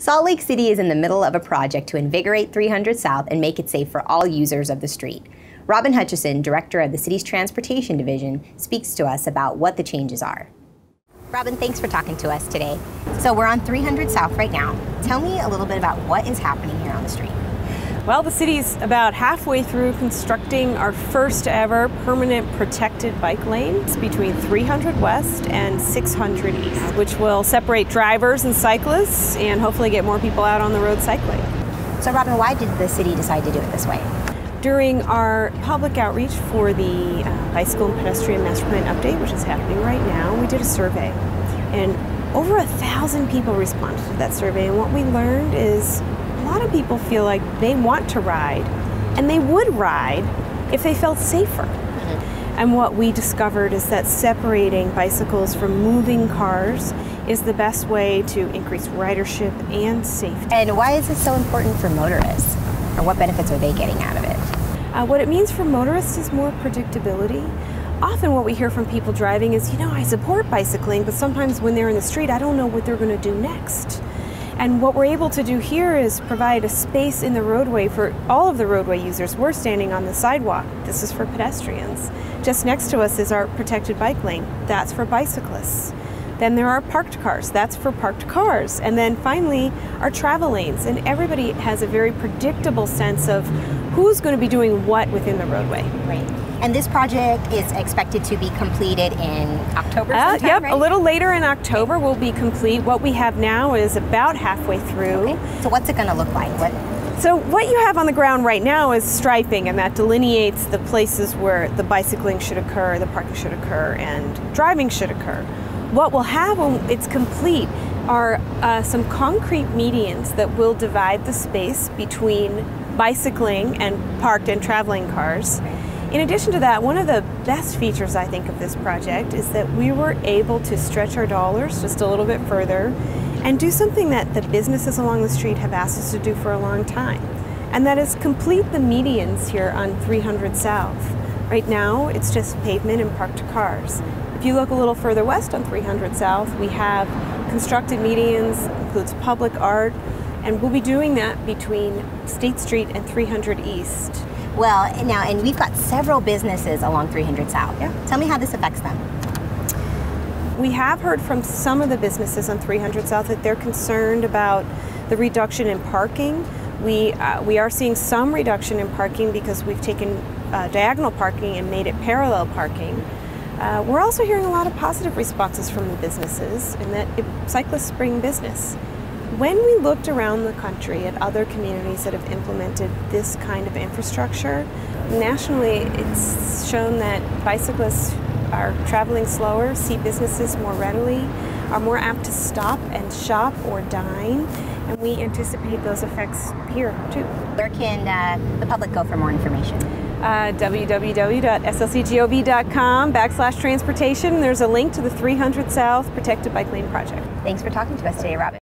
Salt Lake City is in the middle of a project to invigorate 300 South and make it safe for all users of the street. Robin Hutcheson, director of the city's transportation division, speaks to us about what the changes are. Robin, thanks for talking to us today. So we're on 300 South right now. Tell me a little bit about what is happening here on the street. Well, the city's about halfway through constructing our first ever permanent protected bike lanes between 300 West and 600 East, which will separate drivers and cyclists and hopefully get more people out on the road cycling. So Robin, why did the city decide to do it this way? During our public outreach for the bicycle and pedestrian master plan update, which is happening right now, we did a survey. And over 1,000 people responded to that survey. And what we learned is a lot of people feel like they want to ride, and they would ride if they felt safer. And what we discovered is that separating bicycles from moving cars is the best way to increase ridership and safety. And why is this so important for motorists? Or what benefits are they getting out of it? What it means for motorists is more predictability. Often what we hear from people driving is, you know, I support bicycling, but sometimes when they're in the street, I don't know what they're going to do next. And what we're able to do here is provide a space in the roadway for all of the roadway users. We're standing on the sidewalk. This is for pedestrians. Just next to us is our protected bike lane. That's for bicyclists. Then there are parked cars. That's for parked cars. And then finally, our travel lanes. And everybody has a very predictable sense of who's going to be doing what within the roadway. Right. And this project is expected to be completed in October sometime, yep, right? A little later in October will be complete. What we have now is about halfway through. Okay. So what's it going to look like? So what you have on the ground right now is striping, and that delineates the places where the bicycling should occur, the parking should occur, and driving should occur. What we'll have when it's complete are some concrete medians that will divide the space between bicycling and parked and traveling cars. Okay. In addition to that, one of the best features, I think, of this project is that we were able to stretch our dollars just a little bit further and do something that the businesses along the street have asked us to do for a long time, and that is complete the medians here on 300 South. Right now, it's just pavement and parked cars. If you look a little further west on 300 South, we have constructed medians, includes public art, and we'll be doing that between State Street and 300 East. Well, now, and we've got several businesses along 300 South. Yeah. Tell me how this affects them. We have heard from some of the businesses on 300 South that they're concerned about the reduction in parking. We are seeing some reduction in parking because we've taken diagonal parking and made it parallel parking. We're also hearing a lot of positive responses from the businesses and that cyclists bring business. When we looked around the country at other communities that have implemented this kind of infrastructure, nationally it's shown that bicyclists are traveling slower, see businesses more readily, are more apt to stop and shop or dine, and we anticipate those effects here too. Where can the public go for more information? www.slcgov.com/transportation. There's a link to the 300 South Protected Bike Lane Project. Thanks for talking to us today, Robin.